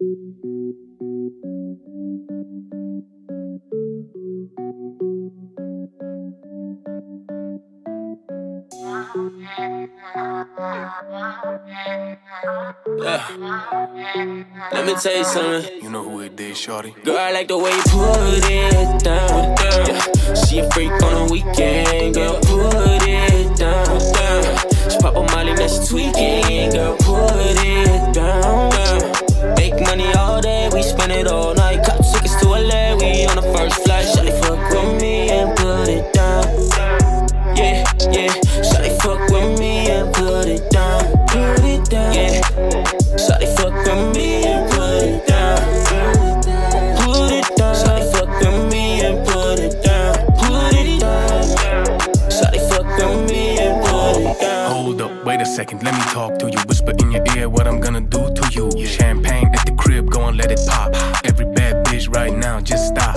Let me tell you something. You know who it is, shorty. Girl, I like the way you put it down, girl. She a freak on the weekend, girl. Put it down, girl. She pop a Molly, now she tweaking, girl. Put it down, girl. Make money all day, we spend it all night. Cop tickets to LA, we on the first flight. Shawty fuck with me and put it down. Yeah, yeah. Shawty fuck with me and put it down. Put it down, yeah. Shawty fuck with me and put it down. Put it down. Shawty fuck with me and put it down. Put it down. Shawty fuck with me and put it down. Hold up, wait a second, let me talk to you. Whisper in your ear what I'm gonna do to you. Champagne at the crib, go and let it pop. Every bad bitch right now, just stop.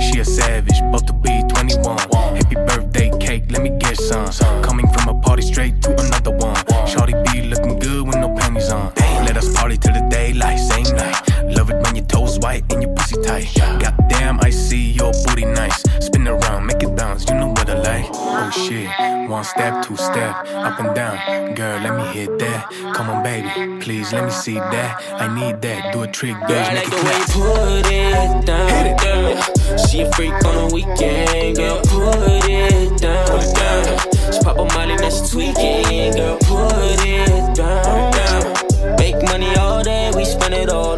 She a savage, about to be 21. Happy birthday cake, let me get some. Coming from a party straight to another one. Shawty be looking good with no panties on. Let us party till the daylight, same night. Love it when your toes white and your pussy tight. Goddamn, I see your booty nice. Spin around, make it bounce, you know what I like. Oh shit, one step, two step, up and down. Girl, let me hit that. Come on baby, please let me see that. I need that, do a trick, girl, bitch, make it clap. Put it down, hit it, girl. She a freak on the weekend, girl. Put it down, girl. She pop a Molly, now she tweaking, girl. Put it down, girl. Make money all day, we spend it all.